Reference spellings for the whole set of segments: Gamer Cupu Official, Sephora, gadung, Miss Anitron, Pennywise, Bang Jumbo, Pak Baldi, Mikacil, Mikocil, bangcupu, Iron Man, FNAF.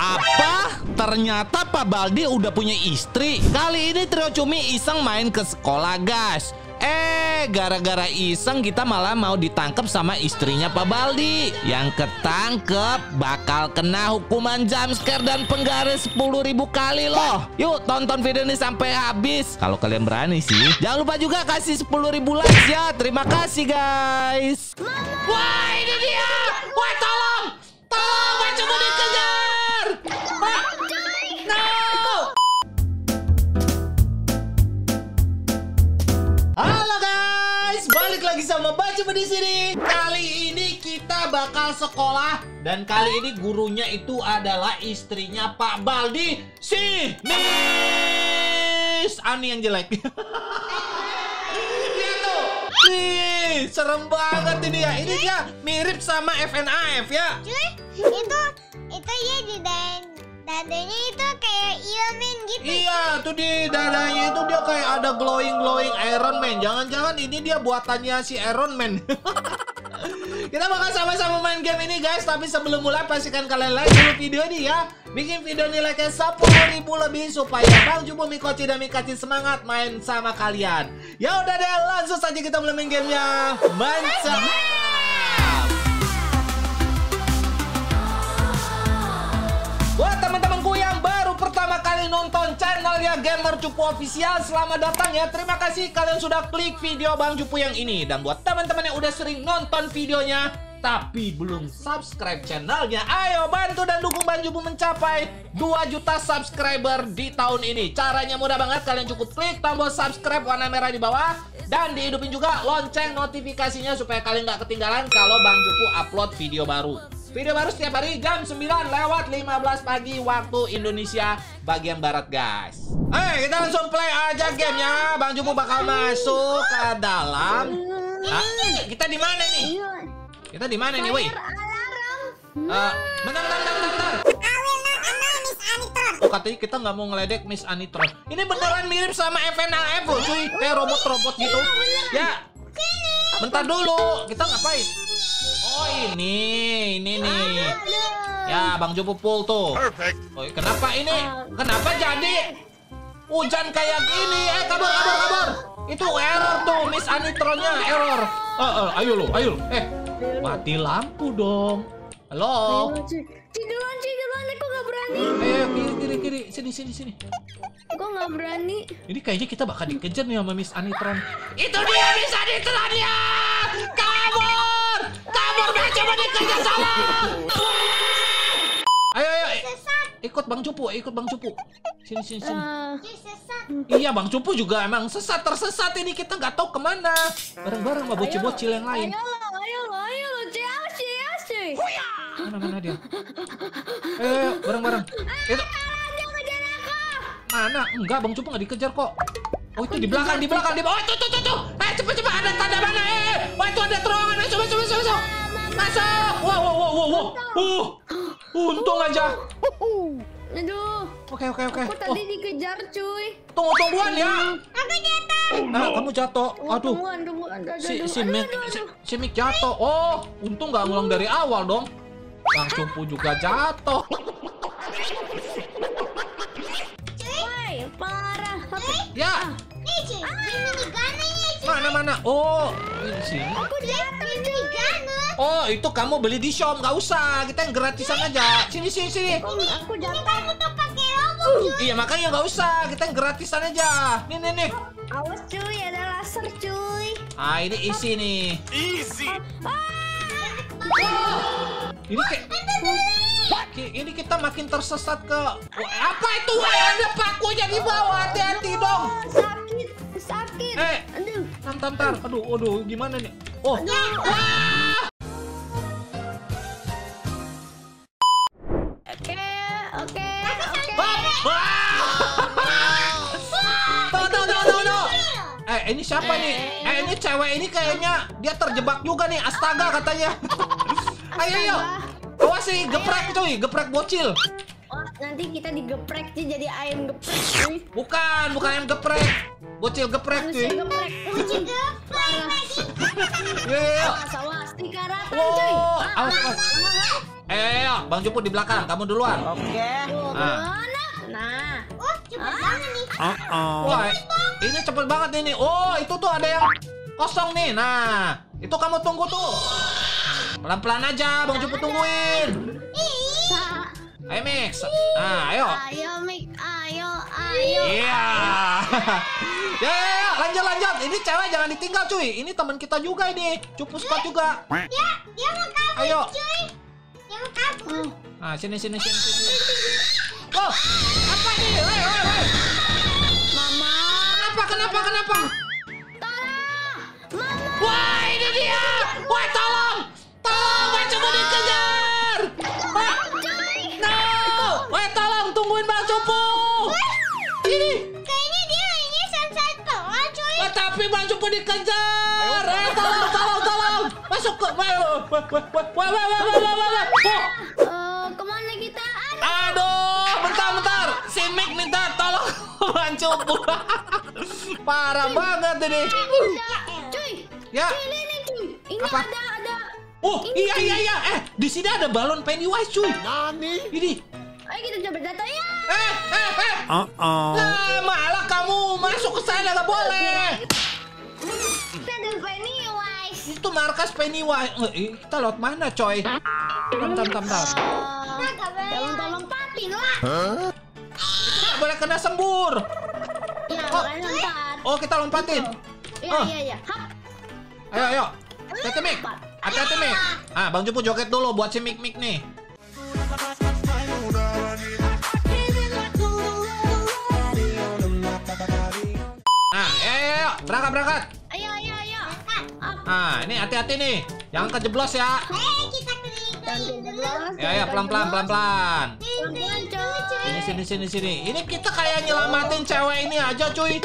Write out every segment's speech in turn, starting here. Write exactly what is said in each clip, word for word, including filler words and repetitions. Apa? Ternyata Pak Baldi udah punya istri. Kali ini Trio Cumi iseng main ke sekolah, guys. Eh, gara-gara iseng kita malah mau ditangkap sama istrinya Pak Baldi. Yang ketangkep bakal kena hukuman jumpscare dan penggaris sepuluh ribu kali loh. Yuk, tonton video ini sampai habis. Kalau kalian berani sih. Jangan lupa juga kasih sepuluh ribu likes ya. Terima kasih, guys. Wah, ini dia. Wah, tolong. Tolong, Pak Jumbo dikejar. Wah. Sama Bang Jumbo di sini. Kali ini kita bakal sekolah dan kali ini gurunya itu adalah istrinya Pak Baldi, si Miss Ani yang jelek. Lihat tuh. Nih, serem banget ini ya. Ini dia mirip sama F N A F ya. Cuy, itu itu ya di dan dadanya itu kayak Iron Man gitu. Iya, tuh di dadanya itu dia kayak ada glowing-glowing Iron Man. Jangan-jangan ini dia buatannya si Iron Man. Kita bakal sama-sama main game ini, guys. Tapi sebelum mulai, pastikan kalian like dulu video ini ya. Bikin video ini like-nya sepuluh ribu lebih supaya Bang Jumbo, Mikocil, dan Mikacil semangat main sama kalian. Ya udah deh, langsung saja kita mulai main gamenya. Mantap! Nonton channelnya Gamer Cupu Official, selamat datang ya. Terima kasih kalian sudah klik video Bang Cupu yang ini. Dan buat teman-teman yang udah sering nonton videonya tapi belum subscribe channelnya, ayo bantu dan dukung Bang Cupu mencapai dua juta subscriber di tahun ini. Caranya mudah banget, kalian cukup klik tombol subscribe warna merah di bawah dan dihidupin juga lonceng notifikasinya supaya kalian gak ketinggalan kalau Bang Cupu upload video baru. Video baru setiap hari jam sembilan lewat lima belas pagi waktu Indonesia bagian barat, guys. Hey, kita langsung play aja gamenya. Bang Jumbo bakal masuk ke dalam. Ah, kita di mana nih? Kita di mana nih, woi? Uh, bentar, bentar, bentar, bentar. Oh, katanya kita nggak mau ngeledek Miss Anitron. Ini beneran mirip sama F N A F, cuy. Kayak robot-robot gitu. Ya. Bentar dulu. Kita ngapain? Oh ini, ini nih. Ya, Bang Jumbo pukul tuh. Oh, kenapa ini? Kenapa jadi hujan kayak gini? Eh, kabur, kabur, kabur. Itu error tuh, Miss Anitronnya error. Eh, uh, uh, ayo lo, ayo. Eh, mati lampu dong. Halo. Cidulan, cidulan, aku nggak berani. Eh, kiri, kiri, kiri. Sini, sini, sini. Gue nggak berani. Ini kayaknya kita bakal dikejar nih sama Miss Anitron. Itu dia Miss Anitron ya. Kabur. Coba dikejar sana. Ayo, ayo. Ikut Bang Cupu, ikut Bang Cupu. Sini, sini, sini. Uh, iya, Bang Cupu juga emang sesat, tersesat ini, kita nggak tahu kemana. Bareng-bareng sama bocil-bocil yang lain. Ayo, ayo, ayo, ayo, cias, cias, cias. Mana-mana dia? Ayo, ayo, bareng-bareng. Itu. Mana? Enggak, Bang Cupu nggak dikejar kok. Oh itu di belakang, di belakang, di belakang. Oh itu, tuh, tuh, tuh. Eh, cepet, cepet. Ada tanda mana? Eh, wah itu ada terowongan. Eh, coba, coba, coba, coba. Masuk. Wow, wow, wow, wow, wow. Uh, untung aja. Aduh. Oke, oke, oke. Aku tadi dikejar, cuy. Tunggu tungguan ya. Aku jatuh. Nah, kamu jatuh. Aduh. Si, si Mik, si Mik jatuh. Oh, untung nggak ngulang dari awal dong. Bang Jumbo juga jatuh. Parah. Ya. Mana-mana. Oh, di sini. Oh, itu kamu beli di shop, nggak usah. Kita yang gratisan aja. Sini, sini, sini. Aku jatuh. Kamu tuh pakai robot. Iya, makanya nggak usah. Kita yang gratisan aja. Nih, nih, nih. Awas cuy, ada laser cuy. Ah, ini isi nih. Isi. Ini kayak. Ini kita makin tersesat ke apa itu? Ada pakunya di bawah, hati-hati dong. Sakit, sakit. Eh, tam tam. Aduh, aduh, gimana nih? Oh. Oke, oke, oke. Tuh, tuh, tuh, tuh, tuh. Eh, ini siapa nih? Eh, ini cewek ini kayaknya dia terjebak juga nih. Astaga katanya. Ayo, ayo. Awas sih, geprek cuy, geprek bocil. Oh, nanti kita digeprek sih jadi ayam geprek cuy. Bukan, bukan ayam geprek. Bocil geprek cuy. Bocil geprek. Bocil geprek. Awas, awas. Dikaratan cuy. Awas, awas. Eh, eh, eh, Bang Jumbo di belakang, kamu duluan. Oke. Nah. Nah. Oh, cepet banget nih. Uh -oh. Wah, ini cepet banget ini. Oh, itu tuh ada yang kosong nih. Nah, itu kamu tunggu tuh. Pelan-pelan aja, Bang Jumbo tungguin. Ayo Mix. Nah, ayo. Ayo Mix, ayo, ayo. Iya. Ya, lanjut lanjut. Ini cewek jangan ditinggal, cuy. Ini teman kita juga ini. Cupu suka juga. Ya, dia mau kabur. Ayo. Cuy. Dia mau kabur. Nah, sini sini sini sini. Oh, apa nih? Woi, woi, woi. Mama. Kenapa? Kenapa? Kenapa? Tolong. Mama. Wah, ini dia. Wah, tolong. Tolong, Bang Jumbo dikejar. Wah. Woi, tolong tungguin Bang Jumbo. Ini kayaknya dia ini sampai tolong, cuy. Wah, tapi Bang Jumbo dikejar. Ayo, eh, tolong, tolong, tolong. Masuk ke woi, woi, woi, woi, woi, woi. Eh, kemana kita? Aduh, bentar, bentar. Si Mick minta tolong Bang Jumbo. Parah cuy, banget ini. Cuy. Ya. Cuy, ini, cuy. Ini apa? ada ada. Oh, ini, iya iya iya. Eh, di sini ada balon Pennywise, cuy. Nani? Ini. Ayo kita coba jatuh ya. Eh, eh, eh. Uh -oh. Nah, malah kamu masuk ke sana nggak boleh. Kita ada Pennywise. Itu markas Pennywise. Eh, kita lewat mana, coy? Tam tam tam tam. Tolong tolong papi lah. Huh? Kita nggak boleh kena sembur. Ya, oh, lompat. Oh, kita lompatin. Iya oh. iya iya. Hap. Ayo ayo. Hati-hati Mik. Hati-hati Mik. Ah, Bang Jumbo joget dulu buat si Mik Mik nih. Nah, ayo, ayo, berangkat, berangkat. Ayo, ayo, ayo. Nah, ini hati-hati nih. Jangan kejeblos ya. Hei, kita kejeblos. Ya, ya, pelan-pelan, pelan-pelan. Ini, sini, sini, sini. Ini kita kayak nyelamatin cewek ini aja, cuy.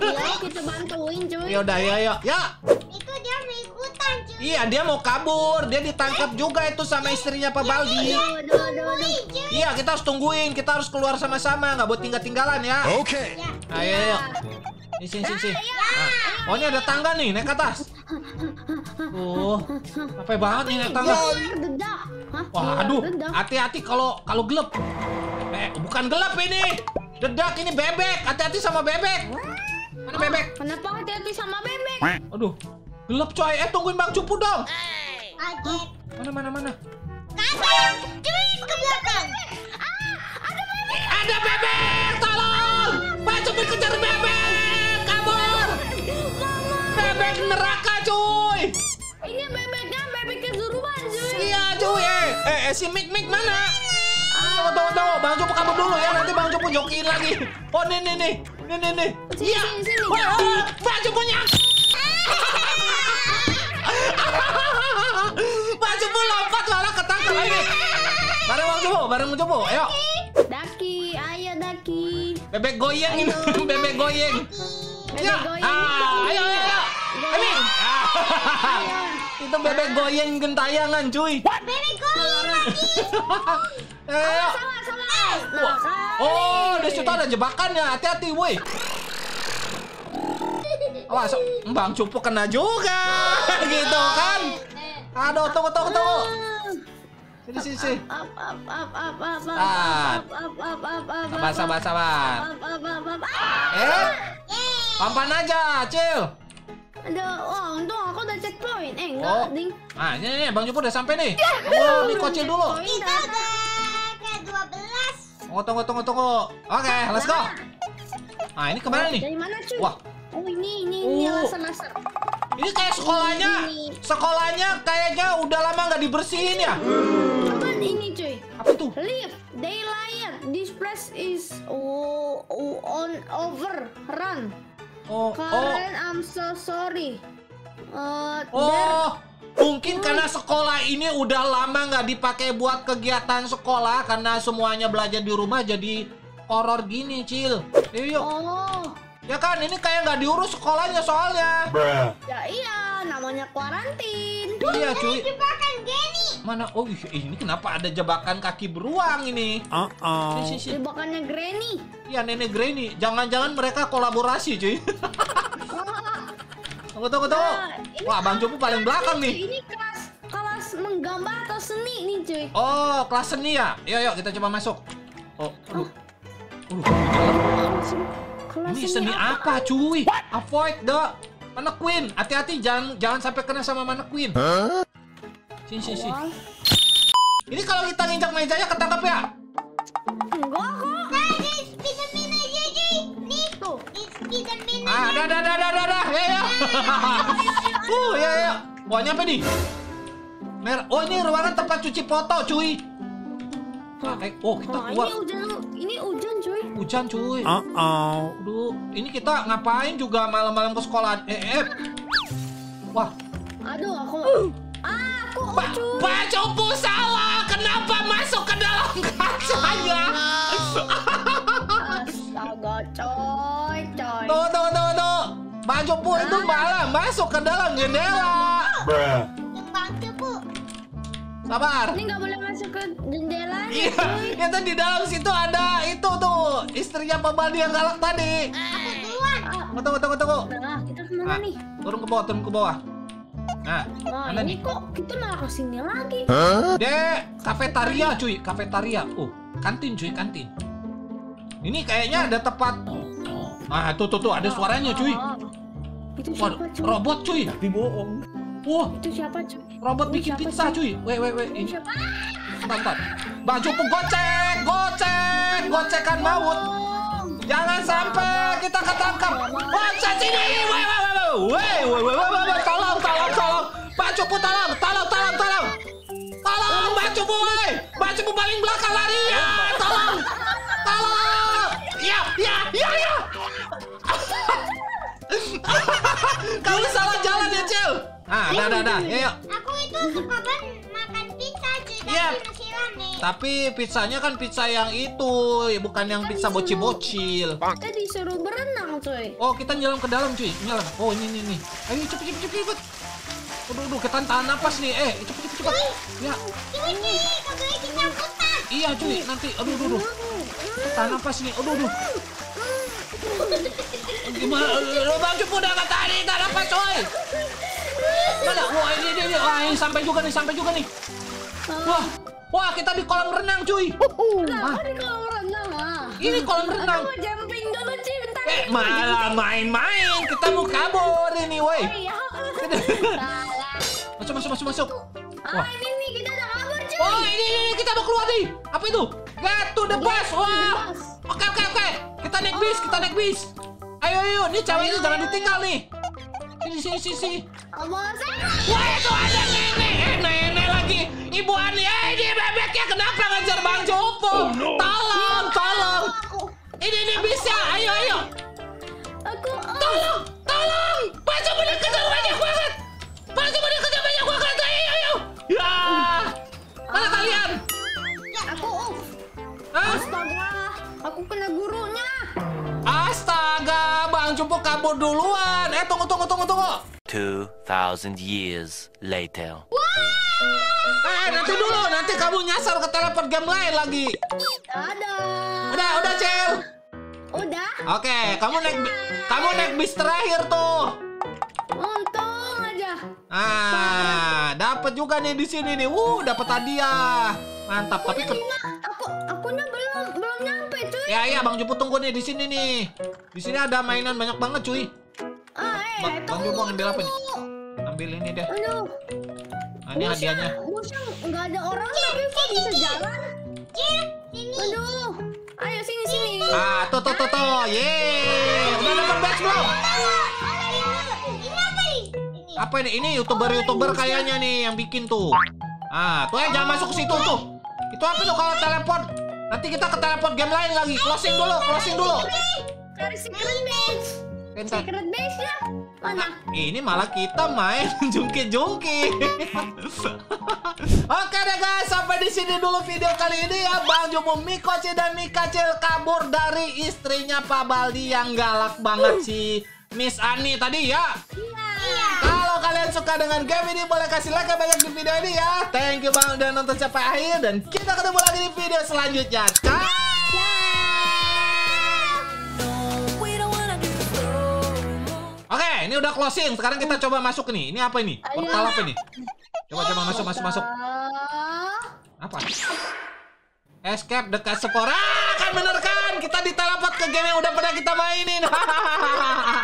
Iya, kita bantuin, cuy. Yaudah, ya, ya, ya. Itu dia mau ikutan, cuy. Iya, dia mau kabur. Dia ditangkap juga itu sama istrinya Pak Baldi. Iya, kita harus tungguin. Kita harus keluar sama-sama. Nggak buat tinggal-tinggalan ya. Oke. Ayo, ayo. Ini sini sini. Nah. Oh, ini ada tangga nih, naik ke atas. Oh, capek banget nih naik tangga. Wah, aduh, hati-hati kalau kalau gelap. Eh, bukan gelap ini. Dedak ini bebek. Hati-hati sama bebek. Mana bebek? Kenapa hati-hati sama bebek? Aduh, gelap coy. Eh, tungguin Bang Jumbo dong. Mana mana mana? Kasih, cuy, ke belakang. Ah, ada bebek. Ada bebek. Tolong! Bang Jumbo kejar bebek. Bebek neraka, cuy. Ini bebeknya bebek kesurupan, cuy. Iya, cuy. Eh, eh, eh si Mik Mik mana? Tunggu, tunggu, tunggu. Bang Jumbo kabur dulu ya. Nanti Bang Jumbo jokin lagi. Oh, nih, nih, nih. Nih, nih, nih. Iya. Oh, oh, Bang Jumbo nyang. Bang Jumbo lompat malah ketangkap lagi. Bareng Bang Jumbo, bareng Bang Jumbo. Ayo. Daki, ayo Daki. Bebek goyang ini, bebek goyang. Ya, ah, ayo, ayo, ayo. Amin. Itu bebek goyang gentayangan, cuy. Bebek goyang lagi. Ayo. Oh, di situ ada jebakannya. Hati-hati, woi. Awas, Bang Jumbo kena juga. Gitu kan. Aduh, tunggu, tunggu, tunggu. Sini, sini, sini. Ah. Sabar, sabar, sabar. Eh. Pampan aja, Cil. Aduh, oh, untung aku udah checkpoint. Eh, enggak, oh. Ding. Ah, ini, ini, Bang Jumbo udah sampai nih. Oh, Mikocil dulu. Kita udah ke dua belas. Oh, tunggu, tunggu, tunggu. Oke, okay, let's go. Ah, ini kemana nih? Dari mana, Cil? Wah. Oh, ini, ini, ini uh. laser-laser. Ini kayak sekolahnya, sekolahnya kayaknya udah lama nggak dibersihin ya. Apa ini, cuy? Apa itu? Lift, they liar. This place is oh, oh, on over run. Oh, Karen, oh. I'm so sorry. Uh, oh, mungkin karena sekolah ini udah lama nggak dipakai buat kegiatan sekolah karena semuanya belajar di rumah jadi horor gini, Cil. Yuk. Oh. Ya kan, ini kayak nggak diurus sekolahnya soalnya. Bruh. Ya iya, namanya kuarantin. Iya, cuy. Ada jebakan gini. Mana? Oh, ini kenapa ada jebakan kaki beruang ini? Uh -oh. Si, si, si. Jebakannya Granny. Iya, nenek Granny. Jangan-jangan mereka kolaborasi, cuy. Tunggu, tunggu, tunggu. Wah, Bang Jumbo paling belakang nih. Ini kelas kelas kelas menggambar atau seni nih cuy. Oh, kelas seni ya? Yuk, yuk kita coba masuk. Oh, aduh. Aduh, aduh. Ini seni apa, apa cuy? What? Avoid the mannequin. Hati-hati, jangan jangan sampai kena sama mannequin. Huh? Sini, sini, sini. Ini kalau kita nginjak mejanya ketangkep ya? Enggak kok. Nah, di Spiderman aja cuy. Nih tuh, di Spiderman. Ah, dah, dah, dah, dah, dah. Ya, ya. Uh, ya, ya. Bawahnya apa nih? Mer oh ini ruangan tempat cuci foto cuy. Oh kita keluar. Ini hujan, ini hujan cuy. Hujan cuy. Uh oh. Duh, ini kita ngapain juga malam-malam ke sekolah? Eh, eh. Wah. Aduh aku. Uh. Ah, aku ba ucu. Pak Cupu salah. Kenapa masuk ke dalam kacanya? Astaga coy coy. No no no no. Pak Cupu ah. itu malah masuk ke dalam jendela. Bruh. Sabar. Ini nggak boleh masuk ke jendela. Iya. Ya tadi di dalam situ ada itu tuh istrinya Pak Baldi yang galak tadi. Aku duluan. Oh, tunggu tunggu tunggu. Nah, kita kemana ah, nih? Turun ke bawah, turun ke bawah. Nah, oh, mana nih? Kok kita malah ke sini lagi? Dek, kafetaria cuy, kafetaria. Oh, kantin cuy, kantin. Ini kayaknya ada tempat. Ah, tuh tuh tuh ada suaranya cuy. Itu siapa, cuy? Robot cuy. Tapi bohong. Wah, itu siapa cuy? Robot bikin pizza cuy. Weh weh weh. Ini siapa? Tonton. Bang Jumbo gocek, gocek, gocekan maut. Jangan sampai kita ketangkap. Gocek sini. Weh weh weh. Weh weh weh. Tolong, tolong, tolong. Bang Jumbo tolong, tolong, tolong, tolong. Tolong Bang Jumbo weh. Bang Jumbo paling belakang lari ya. Tolong. Tolong. Ya, ya, ya, ya. Kamu salah jalan ya, Cil. Ah, dah dah dah. Yuk. Aku itu suka banget makan pizza cuy, tapi yeah. masih rame. Tapi pizzanya kan pizza yang itu, ya bukan yang kita pizza bocil-bocil. Kita disuruh berenang cuy. Oh, kita nyelam ke dalam cuy. Nyelam. Oh, ini ini nih. Ayo cepet cepet cepet. Aduh, aduh, kita tahan napas nih. Eh, cepet cepet cepet. Ya. Cuy, cuy, kita putar. Iya cuy, nanti aduh aduh aduh. Tahan napas nih. Aduh aduh. Gimana? Bang Cupu udah nggak tahan napas coy. Mana? Wah ini ini ini, wah ini sampai juga nih, sampai juga nih. Wah, wah kita di kolam renang cuy. Kenapa di kolam renang? Ini kolam renang. Aku mau jumping dulu cuy, bentar. Eh malah main-main, kita mau kabur ini woi. Masuk masuk masuk masuk. Wah ini nih kita udah kabur cuy. Wah ini ini kita mau keluar nih. Apa itu? Get to the bus. Wah. Oke oke oke. Kita naik bis, kita naik bis. Ayo ayo, ini cewek ini jangan ditinggal nih. Sini sini sini. Wah itu ada nenek, eh nenek lagi, Ibu Ani, eh ini bebeknya kenapa ngejar Bang Jumbo? Oh, no. Tolong, tolong, ini ini bisa, ayo ayo, aku, aku. tolong, tolong, Bang Jumbo dikejar banyak banget, Bang Jumbo dikejar banyak banget, ayo ayo, ya, mana kalian? Ya aku, ah? Astaga, aku kena gurunya. Astaga, Bang Jumbo kabur duluan, eh tunggu tunggu tunggu tunggu. Two thousand years later. Wah! Eh nanti dulu, nanti kamu nyasar ke telepon game lain lagi. Ada. Udah, udah Cil. Udah. Oke, okay, kamu naik, kamu naik bis terakhir tuh. Untung aja. Ah, dapat juga nih di sini nih. Wuh, dapat hadiah. Mantap. Aku tapi ke... aku, akunya belum, belum nyampe cuy. Ya ya, Bang Jumbo tunggu nih di sini nih. Di sini ada mainan banyak banget cuy. Ah, eh, Bang Jumbo mau ambil apa nih? Ambil ini deh. Aduh. Nah, ini Busha, hadiahnya. Busha, nggak ada orang tapi kok bisa jalan? Cil, sini. Aduh. Ayo sini sini. Ah, tuh tuh tuh tuh. Yeay. Udah dapat badge belum? Ini apa nih? Apa ini? Ini YouTuber-YouTuber kayaknya nih yang bikin tuh. Ah, tuh eh jangan masuk ke situ tuh. Itu apa tuh kalau telepon? Nanti kita ke telepon game lain lagi. Closing dulu, closing dulu. Closing dulu. Secret base-nya mana? Nah, ini malah kita main jungki-jungki. Oke deh guys, sampai di sini dulu video kali ini ya. Bang Jumbo, Mikocil dan Mikacil kabur dari istrinya Pak Baldi yang galak banget sih, Miss Ani tadi ya. Iya. Kalau kalian suka dengan game ini boleh kasih like banyak di video ini ya. Thank you banget udah nonton sampai akhir dan kita ketemu lagi di video selanjutnya. Ciao. Oke, ini ini udah closing. Sekarang kita coba masuk nih. Ini apa ini? Portal apa nih? Coba-coba masuk, masuk, masuk. Apa? Escape dekat Sephora. Kan bener kan? Kita diteleport ke game yang udah pernah kita mainin.